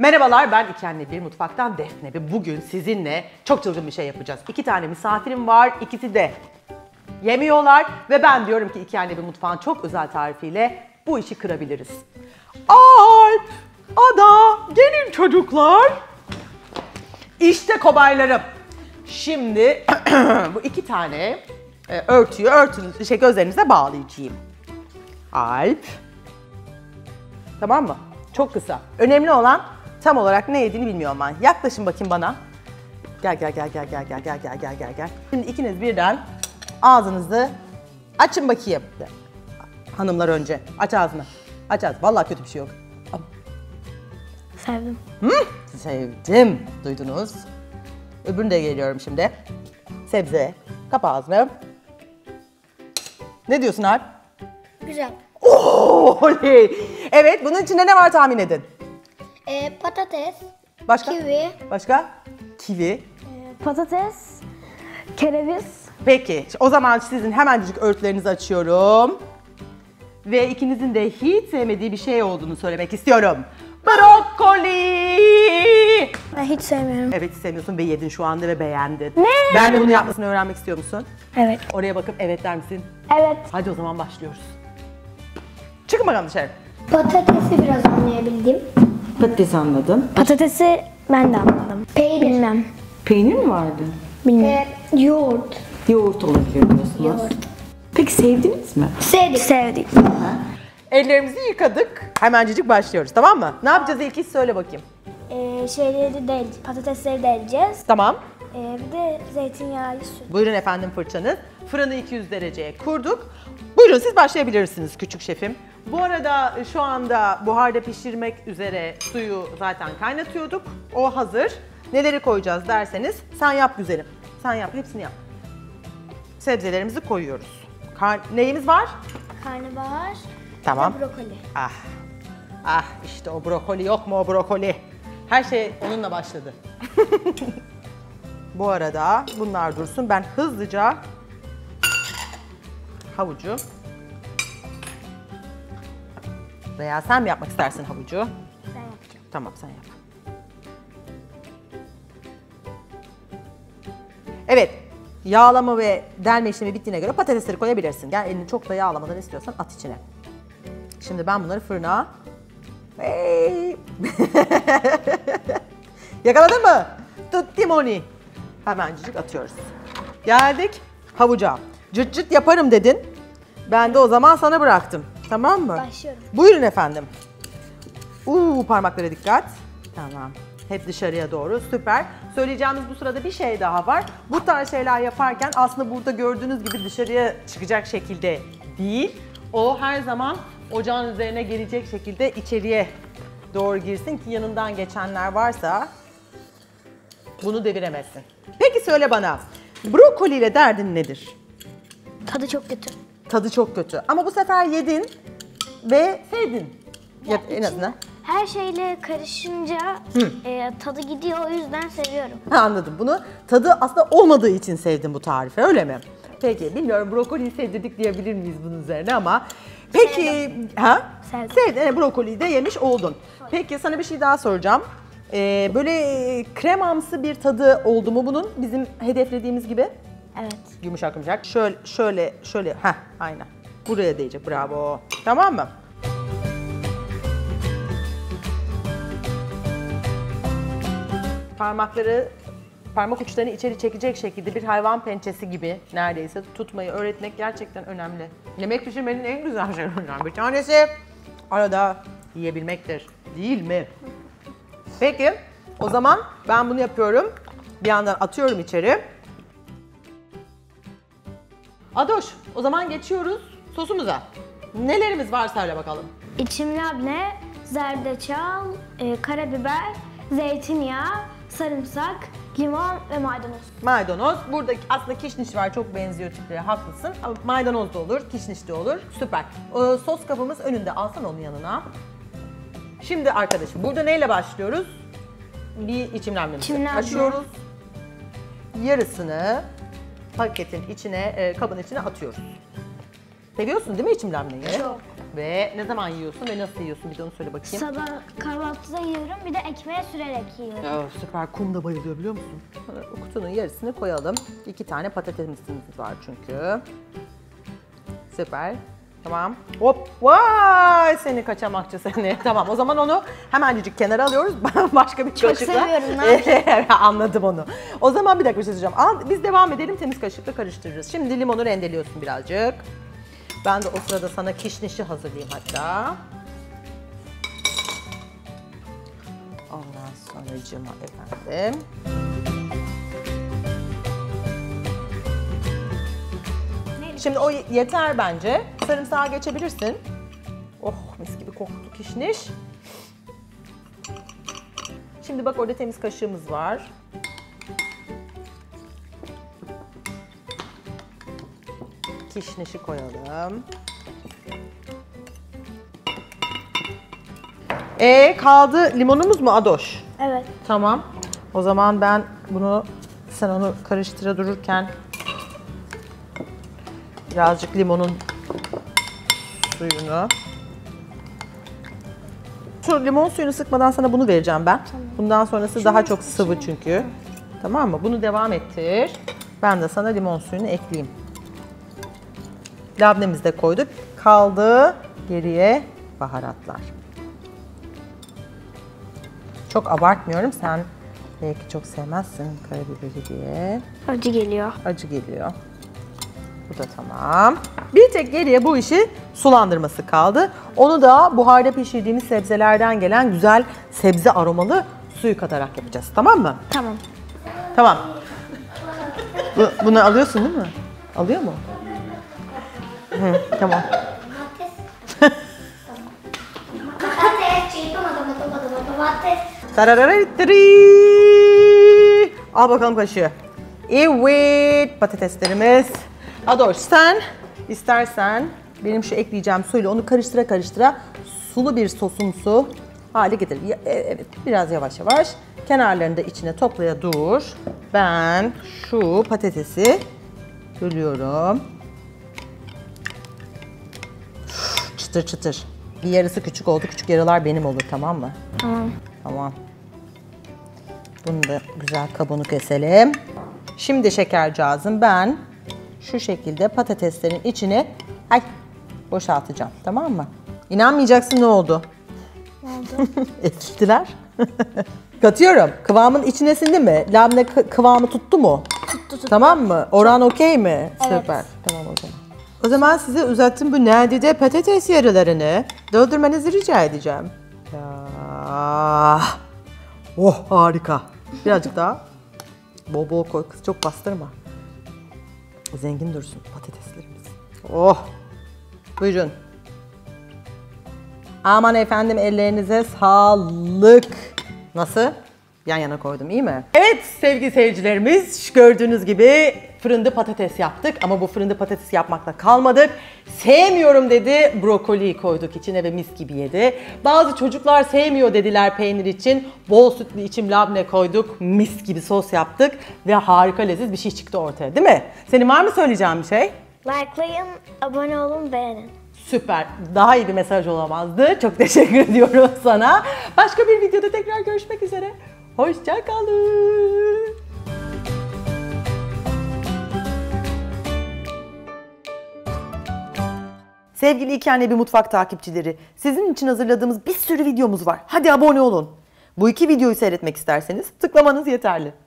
Merhabalar, ben İki Anne Bir Mutfak'tan Defne ve bugün sizinle çok çılgın bir şey yapacağız. İki tane misafirim var, ikisi de yemiyorlar ve ben diyorum ki İki Anne Bir Mutfağın çok özel tarifiyle bu işi kırabiliriz. Alp, Ada, gelin çocuklar. İşte kobaylarım. Şimdi bu iki tane örtüyü gözlerinize bağlayacağım. Alp. Tamam mı? Çok kısa. Önemli olan tam olarak ne yediğini bilmiyorum ben. Yaklaşın bakayım bana. Gel. Şimdi ikiniz birden ağzınızı açın bakayım. Hanımlar önce. Aç ağzını. Aç ağzını. Vallahi kötü bir şey yok. Sevdim. Sevdim. Duydunuz. Öbürünü de geliyorum şimdi. Sebze. Kapa ağzını. Ne diyorsun Alp? Güzel. Ooo! Evet, bunun içinde ne var tahmin edin? Patates, başka? Kivi. Başka? Kivi. Patates, kereviz. Peki, o zaman sizin hemencik örtülerinizi açıyorum. Ve ikinizin de hiç sevmediği bir şey olduğunu söylemek istiyorum. Brokoli! Ben hiç sevmiyorum. Evet, hiç sevmiyorsun ve yedin şu anda ve beğendin. Ne? Ben de bunu yapmasını öğrenmek istiyor musun? Evet. Oraya bakıp evet der misin? Evet. Hadi o zaman başlıyoruz. Çıkın bakalım dışarı. Patatesi biraz anlayabildim. Patatesi anladın. Patatesi ben de anladım. Peynir. Bilmem. Peynir mi vardı? Bilmem. Yoğurt. Yoğurt olabilir diyorsunuz. Yoğurt. Peki sevdiniz mi? Sevdik. Ellerimizi yıkadık. Hemencecik başlıyoruz, tamam mı? Ne yapacağız ilk? Söyle bakayım. Şeyleri deleceğiz. Patatesleri deleceğiz. Tamam. Bir de zeytinyağlı süt. Buyurun efendim fırçanız. Fırını 200 dereceye kurduk. Buyurun siz başlayabilirsiniz küçük şefim. Bu arada şu anda buharda pişirmek üzere suyu zaten kaynatıyorduk. O hazır. Neleri koyacağız derseniz sen yap güzelim. Sen yap, hepsini yap. Sebzelerimizi koyuyoruz. Neyimiz var? Karnabahar. Tamam. Brokoli. Ah işte o brokoli, yok mu o brokoli? Her şey onunla başladı. Bu arada bunlar dursun. Ben hızlıca havucu veya sen mi yapmak istersin havucu? Ben yapacağım. Tamam, sen yap. Evet, yağlama ve delme işlemi bittiğine göre patatesleri koyabilirsin. Yani elini çok da yağlamadan istiyorsan at içine. Şimdi ben bunları fırına... Hey! Yakaladın mı? Tutti moni. Hemencik atıyoruz. Geldik havuca. Cırt cırt yaparım dedin. Ben de o zaman sana bıraktım. Tamam mı? Başlıyorum. Buyurun efendim. Parmaklara dikkat. Tamam. Hep dışarıya doğru. Süper. Söyleyeceğimiz bu sırada bir şey daha var. Bu tarz şeyler yaparken aslında burada gördüğünüz gibi dışarıya çıkacak şekilde değil. O her zaman ocağın üzerine gelecek şekilde içeriye doğru girsin ki yanından geçenler varsa bunu deviremezsin. Peki söyle bana, brokoli ile derdin nedir? Tadı çok kötü. Tadı çok kötü. Ama bu sefer yedin ve sevdin. Ya en azından. Her şeyle karışınca tadı gidiyor, o yüzden seviyorum. Ha, anladım. Bunu tadı aslında olmadığı için sevdim bu tarifi, öyle mi? Peki, bilmiyorum brokoliyi sevdirdik diyebilir miyiz bunun üzerine ama. Peki, sevdim. Ha? Sevdin. Brokoliyi de yemiş oldun. Hayır. Peki sana bir şey daha soracağım. Böyle kremamsı bir tadı oldu mu bunun bizim hedeflediğimiz gibi? Evet. Yumuşak yumuşak. Şöyle. Heh, aynen. Buraya değecek. Bravo. Tamam mı? Parmak uçlarını içeri çekecek şekilde bir hayvan pençesi gibi neredeyse tutmayı öğretmek gerçekten önemli. Yemek pişirmenin en güzel şeylerinden bir tanesi arada yiyebilmektir. Değil mi? Peki, o zaman ben bunu yapıyorum. Bir yandan atıyorum içeri. Adoş, o zaman geçiyoruz sosumuza. Nelerimiz var söyle bakalım. İçim labne, zerdeçal, karabiber, zeytinyağı, sarımsak, limon ve maydanoz. Maydanoz. Burada aslında kişniş var, çok benziyor tipleri, haklısın. Ama maydanoz da olur, kişniş de olur. Süper. Sos kabımız önünde, alsan onun yanına. Şimdi arkadaşım, burada neyle başlıyoruz? Bir içim labnemizi açıyoruz. Yarısını paketin içine, kabın içine atıyoruz. Seviyorsun değil mi içim labneyi? Çok. Ve ne zaman yiyorsun ve nasıl yiyorsun? Bir de onu söyle bakayım. Sabah kahvaltıda yiyorum, bir de ekmeğe sürerek yiyorum. Ya, süper, kum da bayılıyor biliyor musun? O kutunun yarısını koyalım. 2 tane patatesimiz var çünkü. Süper. Tamam. Hop. Vay seni kaçamakçı seni. Tamam o zaman onu hemencik kenara alıyoruz. Başka bir kaşıkla. Çok seviyorum. Anladım onu. O zaman bir dakika bir şey söyleyeceğim. Biz devam edelim, temiz kaşıkla karıştırırız. Şimdi limonu rendeliyorsun birazcık. Ben de o sırada sana kişnişi hazırlayayım hatta. Ondan sonra cıma efendim. Şimdi o yeter bence. Sarımsağa geçebilirsin. Oh mis gibi koktu kişniş. Şimdi bak orada temiz kaşığımız var. Kişnişi koyalım. Kaldı limonumuz mu Adoş? Evet. Tamam. O zaman ben bunu, sen onu karıştıra dururken birazcık limonun suyunu. Şu limon suyunu sıkmadan sana bunu vereceğim ben. Tamam. Bundan sonrası şunu daha çok sıvı çünkü. Tamam mı? Bunu devam ettir. Ben de sana limon suyunu ekleyeyim. Labnemizi de koyduk. Kaldı geriye baharatlar. Çok abartmıyorum. Sen belki çok sevmezsin karabiberi diye. Acı geliyor. Acı geliyor. Bu da tamam. Bir tek geriye bu işi sulandırması kaldı. Onu da buharda pişirdiğimiz sebzelerden gelen güzel sebze aromalı suyu katarak yapacağız. Tamam mı? Tamam. Tamam. Bunu alıyorsun değil mi? Alıyor mu? Hı, tamam. Al bakalım kaşığı. Evet patateslerimiz. Adoş sen istersen benim şu ekleyeceğim suyla onu karıştıra karıştıra sulu bir sosumsu hale getir. Evet biraz yavaş yavaş kenarlarını da içine toplaya dur. Ben şu patatesi bölüyorum. Çıtır çıtır. Bir yarısı küçük oldu. Küçük yarılar benim olur tamam mı? Tamam. Tamam. Bunu da güzel kabuğunu keselim. Şimdi şekercağızım ben şu şekilde patateslerin içine boşaltacağım tamam mı? İnanmayacaksın ne oldu? Ne oldu? Eksildiler. Katıyorum. Kıvamın içine sindi mi? Labne kıvamı tuttu mu? Tuttu. Tamam mı? Oran okey mi? Evet. Süper. Tamam o zaman. O zaman size uzattığım bu nadide patates yarılarını doldurmanızı rica edeceğim. Ya. Oh harika. Birazcık daha bol bol koy kız çok bastırma. Zengin dursun patateslerimiz. Oh! Buyurun. Aman efendim ellerinize sağlık. Nasıl? Yan yana koydum iyi mi? Evet sevgili seyircilerimiz gördüğünüz gibi fırında patates yaptık ama bu fırında patates yapmakla kalmadık. Sevmiyorum dedi brokoliyi koyduk içine ve mis gibi yedi. Bazı çocuklar sevmiyor dediler peynir için. Bol sütlü içim labne koyduk. Mis gibi sos yaptık ve harika leziz bir şey çıktı ortaya değil mi? Senin var mı söyleyeceğin bir şey? Likelayın, abone olun, beğenin. Süper. Daha iyi bir mesaj olamazdı. Çok teşekkür ediyorum sana. Başka bir videoda tekrar görüşmek üzere. Hoşça kalın. Sevgili İki Anne Bir Mutfak takipçileri, sizin için hazırladığımız bir sürü videomuz var. Hadi abone olun. Bu 2 videoyu seyretmek isterseniz tıklamanız yeterli.